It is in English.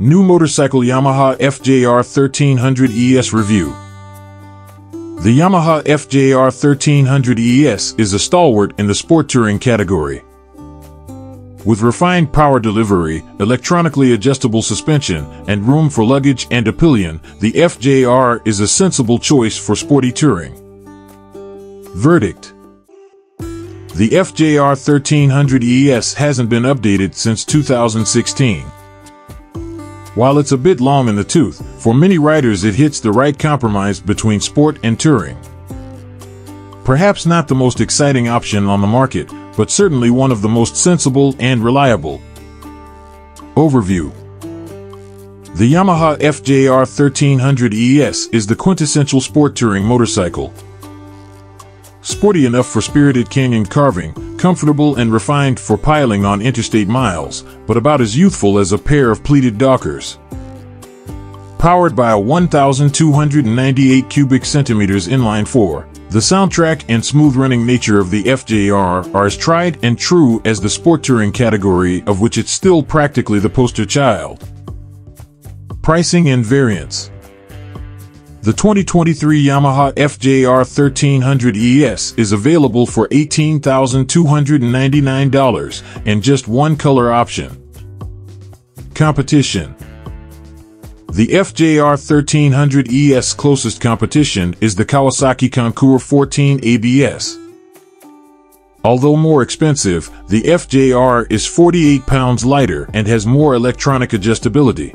New Motorcycle Yamaha FJR1300ES Review. The Yamaha FJR1300ES is a stalwart in the sport touring category. With refined power delivery, electronically adjustable suspension, and room for luggage and a pillion, the FJR is a sensible choice for sporty touring. Verdict: the FJR1300ES hasn't been updated since 2016. While it's a bit long in the tooth, for many riders it hits the right compromise between sport and touring. Perhaps not the most exciting option on the market, but certainly one of the most sensible and reliable. Overview: the Yamaha FJR1300ES is the quintessential sport touring motorcycle. Sporty enough for spirited canyon carving, comfortable and refined for piling on interstate miles, but about as youthful as a pair of pleated dockers. Powered by a 1,298 cubic centimeters inline-4, the soundtrack and smooth-running nature of the FJR are as tried and true as the sport touring category, of which it's still practically the poster child. Pricing and variants. The 2023 Yamaha FJR1300ES is available for $18,299 and just one color option. Competition. The FJR1300ES closest competition is the Kawasaki Concours 14 ABS. Although more expensive, the FJR is 48 pounds lighter and has more electronic adjustability.